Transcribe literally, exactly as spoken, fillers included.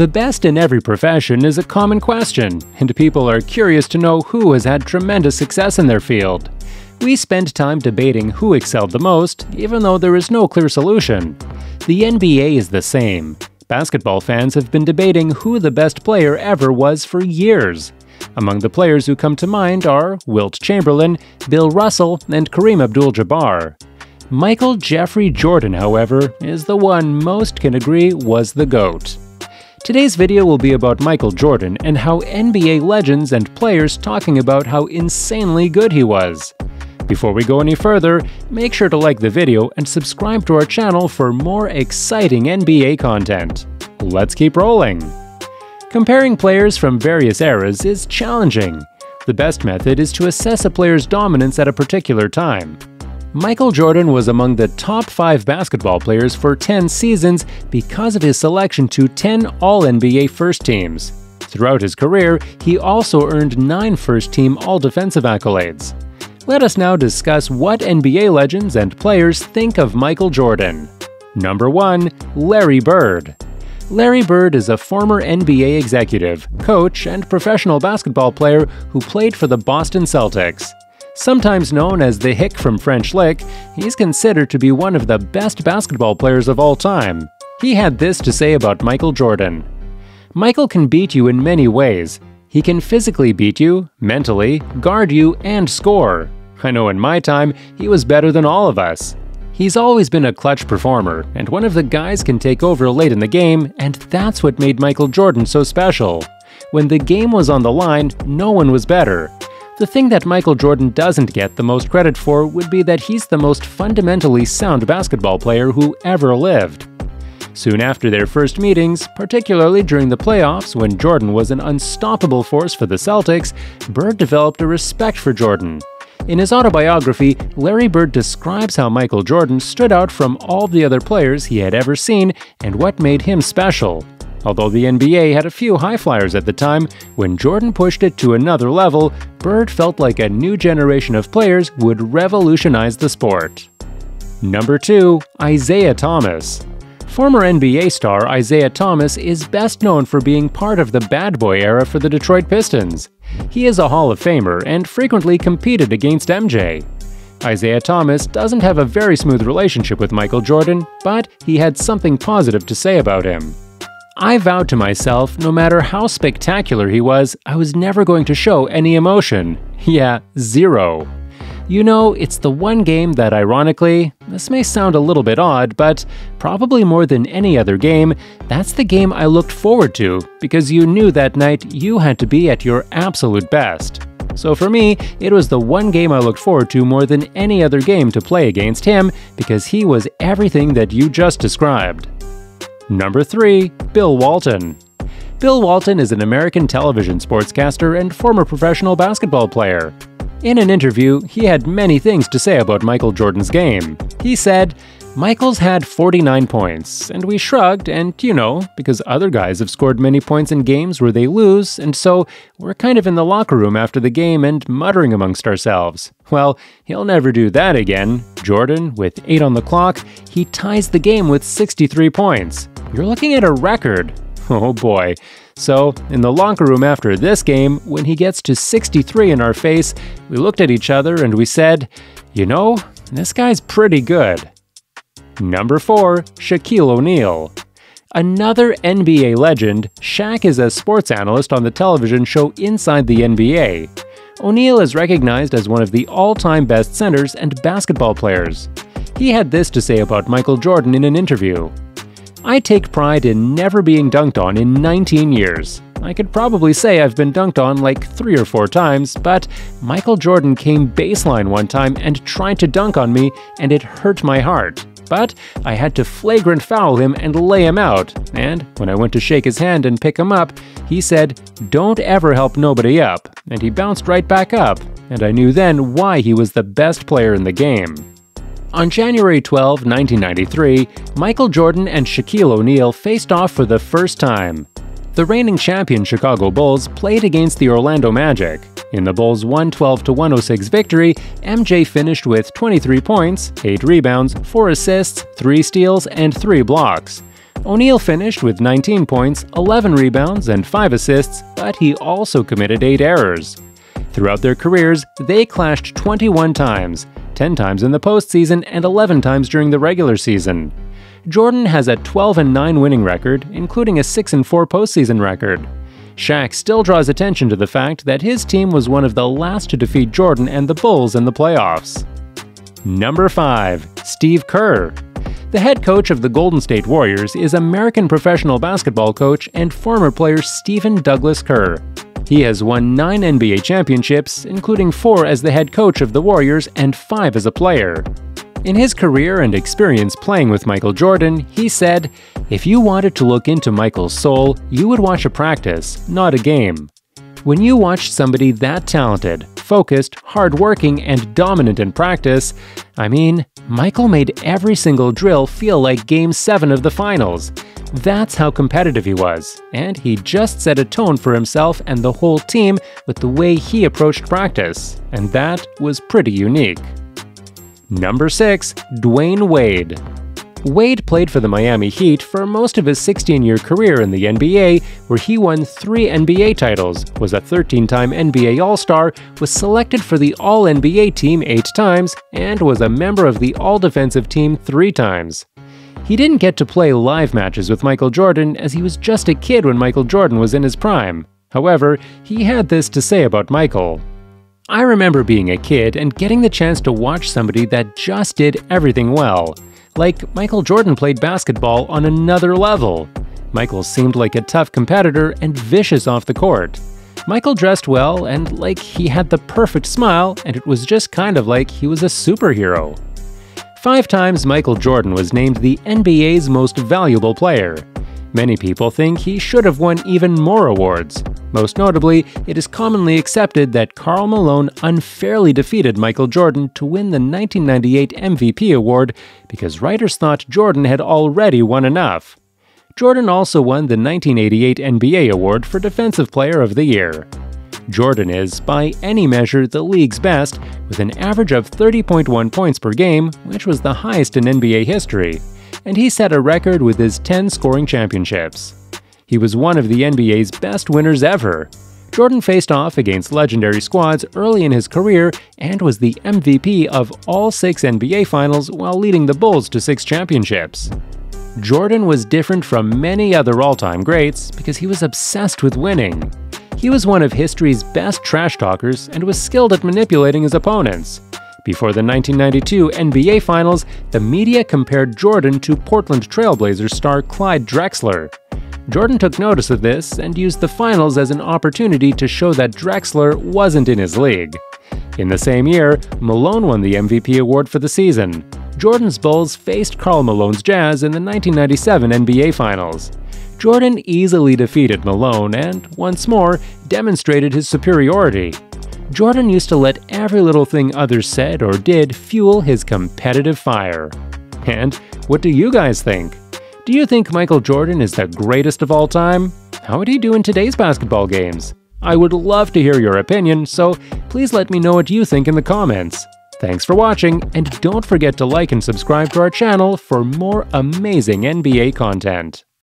The best in every profession is a common question, and people are curious to know who has had tremendous success in their field. We spend time debating who excelled the most, even though there is no clear solution. The N B A is the same. Basketball fans have been debating who the best player ever was for years. Among the players who come to mind are Wilt Chamberlain, Bill Russell, and Kareem Abdul-Jabbar. Michael Jeffrey Jordan, however, is the one most can agree was the GOAT. Today's video will be about Michael Jordan and how N B A legends and players talking about how insanely good he was. Before we go any further, make sure to like the video and subscribe to our channel for more exciting N B A content. Let's keep rolling! Comparing players from various eras is challenging. The best method is to assess a player's dominance at a particular time. Michael Jordan was among the top five basketball players for ten seasons because of his selection to ten All N B A first teams. Throughout his career, he also earned nine first-team All-Defensive accolades. Let us now discuss what N B A legends and players think of Michael Jordan. Number one. Larry Bird. Larry Bird is a former N B A executive, coach, and professional basketball player who played for the Boston Celtics. Sometimes known as the Hick from French Lick, he's considered to be one of the best basketball players of all time. He had this to say about Michael Jordan. Michael can beat you in many ways. He can physically beat you, mentally, guard you, and score. I know in my time, he was better than all of us. He's always been a clutch performer, and one of the guys can take over late in the game, and that's what made Michael Jordan so special. When the game was on the line, no one was better. The thing that Michael Jordan doesn't get the most credit for would be that he's the most fundamentally sound basketball player who ever lived. Soon after their first meetings, particularly during the playoffs when Jordan was an unstoppable force for the Celtics, Bird developed a respect for Jordan. In his autobiography, Larry Bird describes how Michael Jordan stood out from all the other players he had ever seen and what made him special. Although the N B A had a few high flyers at the time, when Jordan pushed it to another level, Bird felt like a new generation of players would revolutionize the sport. Number two. Isaiah Thomas. Former N B A star Isaiah Thomas is best known for being part of the Bad Boy era for the Detroit Pistons. He is a Hall of Famer and frequently competed against M J. Isaiah Thomas doesn't have a very smooth relationship with Michael Jordan, but he had something positive to say about him. I vowed to myself, no matter how spectacular he was, I was never going to show any emotion. Yeah, zero. You know, it's the one game that ironically, this may sound a little bit odd, but probably more than any other game, that's the game I looked forward to because you knew that night you had to be at your absolute best. So for me, it was the one game I looked forward to more than any other game to play against him because he was everything that you just described. Number three. Bill Walton. Bill Walton is an American television sportscaster and former professional basketball player. In an interview, he had many things to say about Michael Jordan's game. He said, "Michael's had forty-nine points, and we shrugged, and you know, because other guys have scored many points in games where they lose, and so we're kind of in the locker room after the game and muttering amongst ourselves. Well, he'll never do that again. Jordan, with eight on the clock, he ties the game with sixty-three points. You're looking at a record. Oh boy. So, in the locker room after this game, when he gets to sixty-three in our face, we looked at each other and we said, you know, this guy's pretty good." Number four. Shaquille O'Neal. Another N B A legend, Shaq is a sports analyst on the television show Inside the N B A. O'Neal is recognized as one of the all-time best centers and basketball players. He had this to say about Michael Jordan in an interview. "I take pride in never being dunked on in nineteen years. I could probably say I've been dunked on like three or four times, but Michael Jordan came baseline one time and tried to dunk on me, and it hurt my heart. But I had to flagrant foul him and lay him out, and when I went to shake his hand and pick him up, he said, 'Don't ever help nobody up,' and he bounced right back up, and I knew then why he was the best player in the game." On January twelfth, nineteen ninety-three, Michael Jordan and Shaquille O'Neal faced off for the first time. The reigning champion Chicago Bulls played against the Orlando Magic. In the Bulls' one twelve to one oh six victory, M J finished with twenty-three points, eight rebounds, four assists, three steals, and three blocks. O'Neal finished with nineteen points, eleven rebounds, and five assists, but he also committed eight errors. Throughout their careers, they clashed twenty-one times, ten times in the postseason and eleven times during the regular season. Jordan has a twelve and nine winning record, including a six and four postseason record. Shaq still draws attention to the fact that his team was one of the last to defeat Jordan and the Bulls in the playoffs. Number five. Steve Kerr. The head coach of the Golden State Warriors is American professional basketball coach and former player Stephen Douglas Kerr. He has won nine N B A championships, including four as the head coach of the Warriors and five as a player. In his career and experience playing with Michael Jordan, he said, "If you wanted to look into Michael's soul, you would watch a practice, not a game. When you watch somebody that talented, focused, hardworking, and dominant in practice, I mean, Michael made every single drill feel like Game seven of the Finals. That's how competitive he was, and he just set a tone for himself and the whole team with the way he approached practice, and that was pretty unique." Number six. Dwayne Wade. Wade played for the Miami Heat for most of his sixteen-year career in the N B A, where he won three N B A titles, was a thirteen-time N B A All-Star, was selected for the All N B A team eight times, and was a member of the All-Defensive team three times. He didn't get to play live matches with Michael Jordan as he was just a kid when Michael Jordan was in his prime. However, he had this to say about Michael. "I remember being a kid and getting the chance to watch somebody that just did everything well. Like, Michael Jordan played basketball on another level. Michael seemed like a tough competitor and vicious off the court. Michael dressed well and like he had the perfect smile, and it was just kind of like he was a superhero." Five times Michael Jordan was named the N B A's most valuable player. Many people think he should have won even more awards. Most notably, it is commonly accepted that Karl Malone unfairly defeated Michael Jordan to win the nineteen ninety-eight M V P award because writers thought Jordan had already won enough. Jordan also won the nineteen eighty-eight N B A award for Defensive Player of the Year. Jordan is, by any measure, the league's best, with an average of thirty point one points per game, which was the highest in N B A history, and he set a record with his ten scoring championships. He was one of the N B A's best winners ever. Jordan faced off against legendary squads early in his career and was the M V P of all six N B A finals while leading the Bulls to six championships. Jordan was different from many other all-time greats because he was obsessed with winning. He was one of history's best trash talkers and was skilled at manipulating his opponents. Before the nineteen ninety-two N B A Finals, the media compared Jordan to Portland Trailblazers star Clyde Drexler. Jordan took notice of this and used the finals as an opportunity to show that Drexler wasn't in his league. In the same year, Malone won the M V P award for the season. Jordan's Bulls faced Karl Malone's Jazz in the nineteen ninety-seven N B A Finals. Jordan easily defeated Malone and, once more, demonstrated his superiority. Jordan used to let every little thing others said or did fuel his competitive fire. And what do you guys think? Do you think Michael Jordan is the greatest of all time? How would he do in today's basketball games? I would love to hear your opinion, so please let me know what you think in the comments. Thanks for watching, and don't forget to like and subscribe to our channel for more amazing N B A content.